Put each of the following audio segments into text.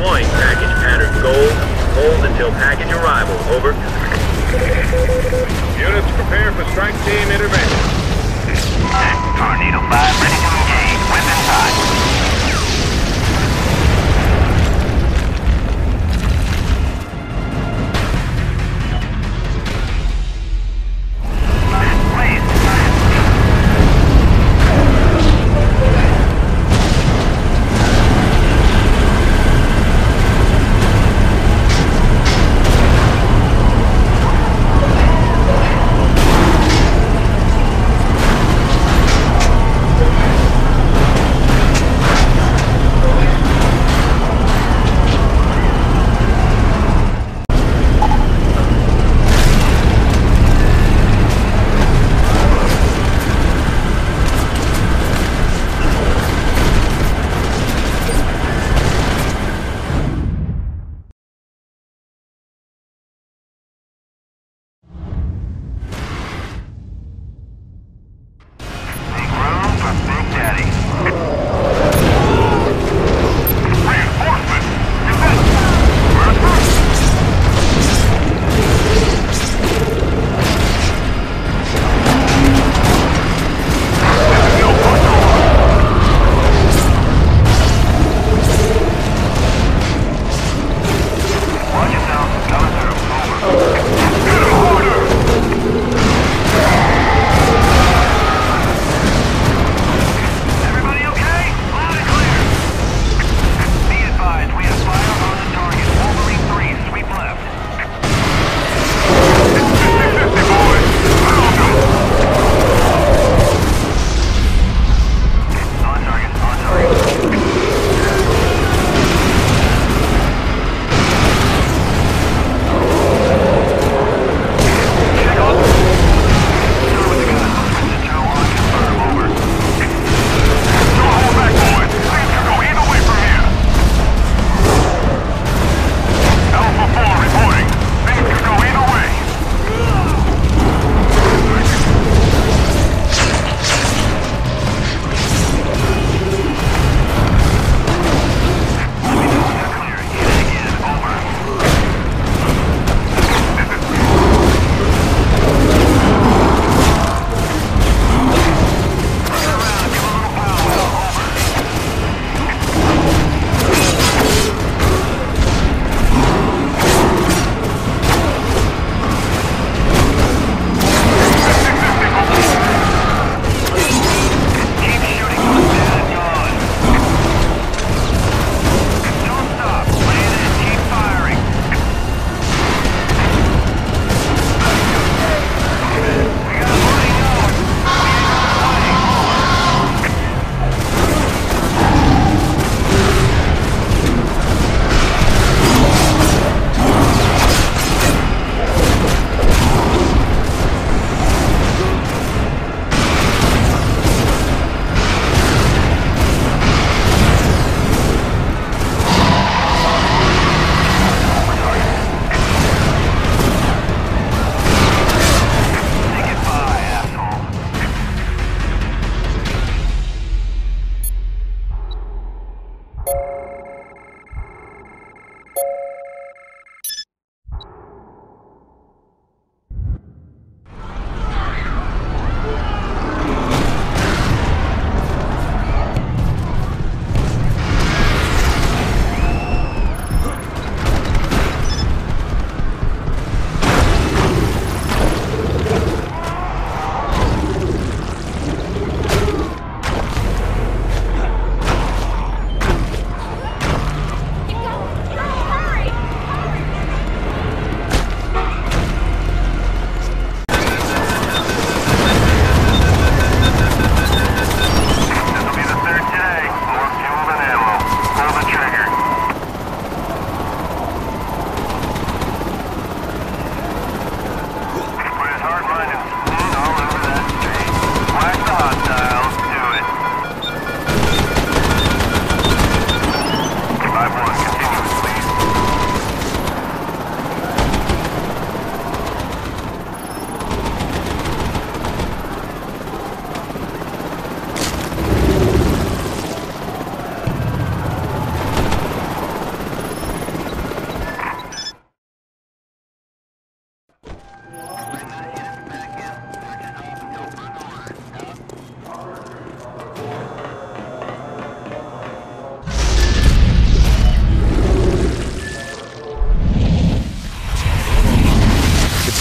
Deploying package pattern gold. Hold until package arrival. Over. Units prepare for strike team intervention. Tornado 5 ready to engage. Weapons hot.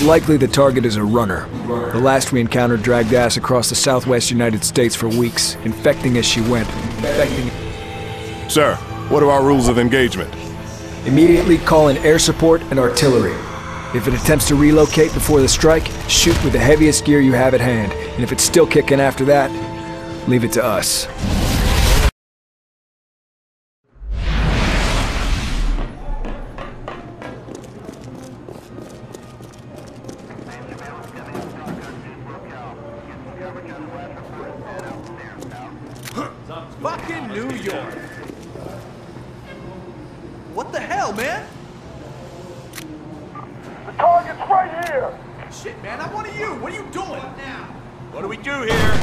likely the target is a runner. The last we encountered dragged ass across the southwest United States for weeks, infecting as she went. Sir, what are our rules of engagement? Immediately call in air support and artillery. If it attempts to relocate before the strike, shoot with the heaviest gear you have at hand. And if it's still kicking after that, leave it to us. Fucking New York! What the hell, man? The target's right here! Shit, man, I wanted you! What are you doing? What now? What do we do here?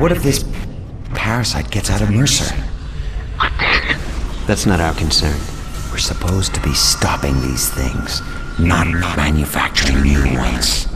What if this parasite gets out of Mercer? What the heck? That's not our concern. We're supposed to be stopping these things, not manufacturing new ones.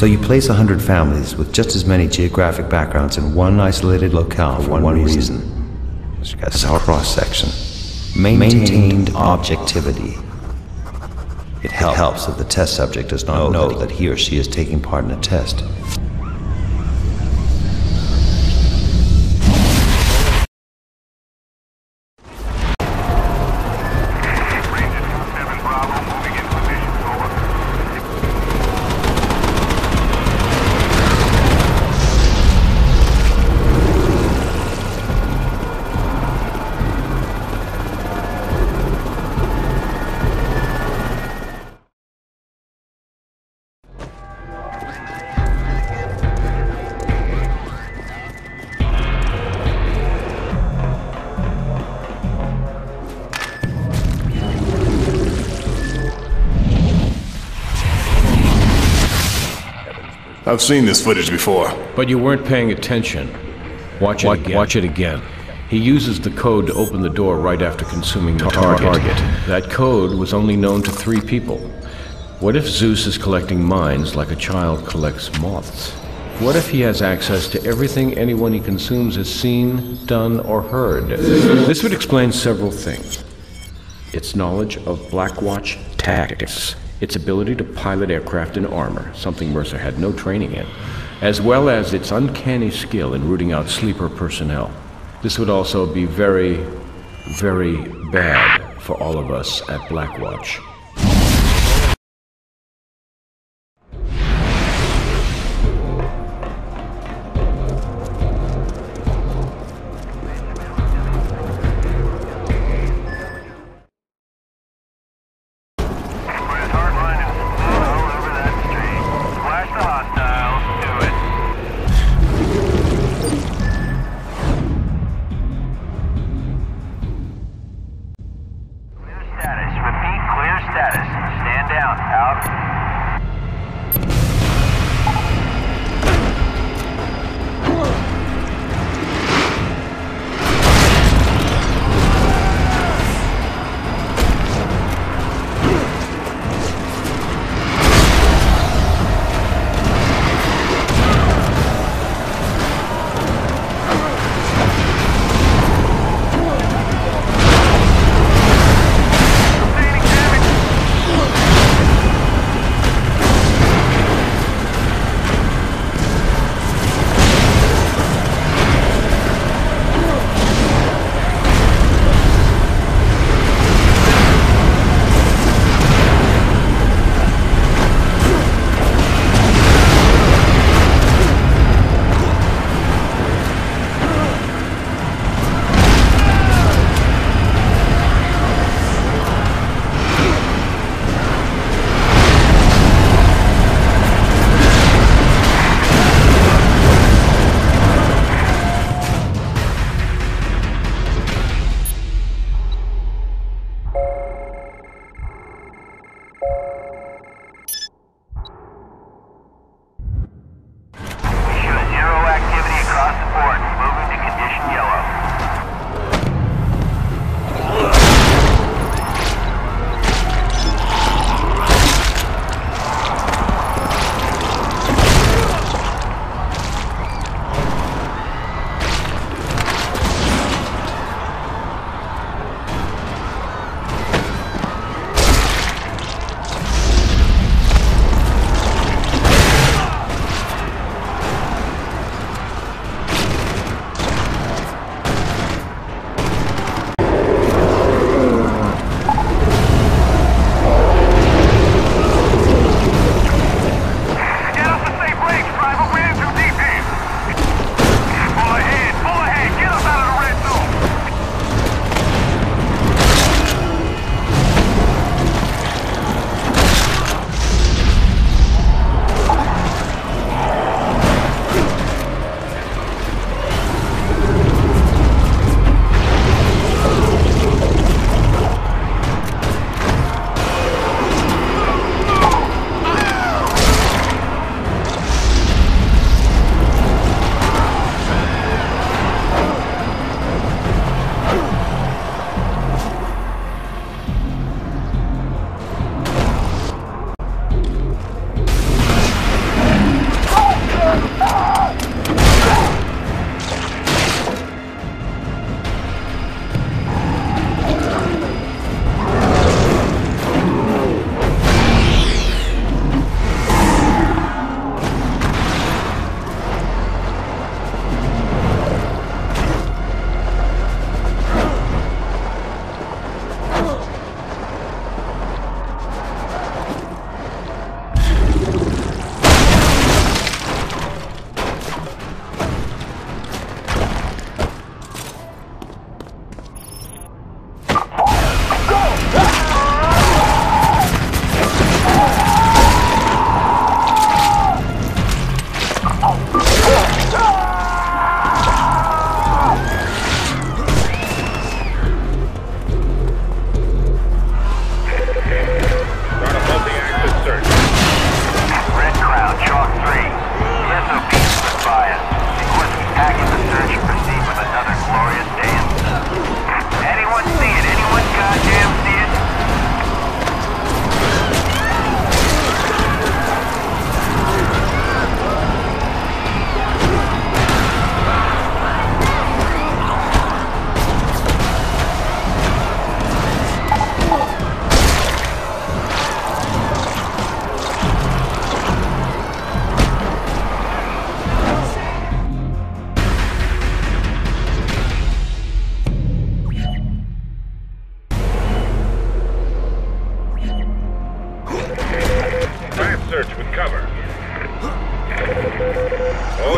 So you place 100 families with just as many geographic backgrounds in one isolated locale for one reason. That's our cross-section. Maintained objectivity. It helps that the test subject does not know that he or she is taking part in a test. I've seen this footage before. But you weren't paying attention. Watch it again. He uses the code to open the door right after consuming the target. That code was only known to 3 people. What if Zeus is collecting minds like a child collects moths? What if he has access to everything anyone he consumes has seen, done, or heard? This would explain several things. Its knowledge of Blackwatch tactics. Its ability to pilot aircraft in armor, something Mercer had no training in, as well as its uncanny skill in rooting out sleeper personnel. This would also be very, very bad for all of us at Blackwatch.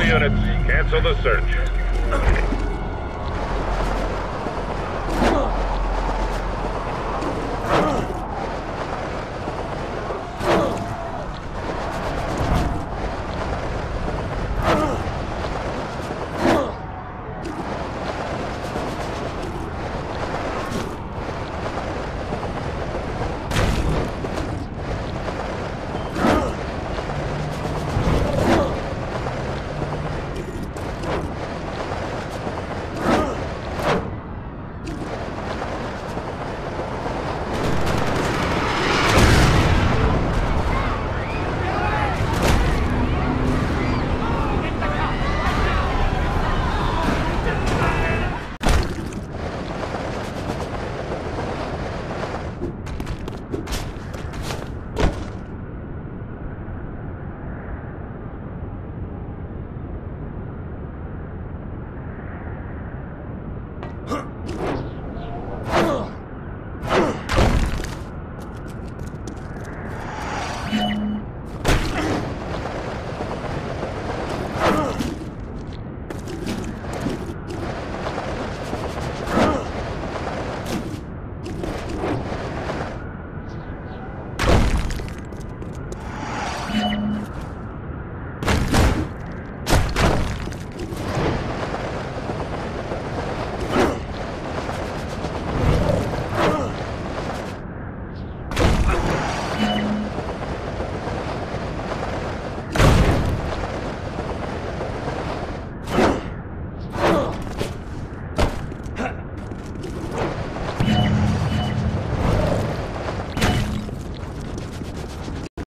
All units, cancel the search.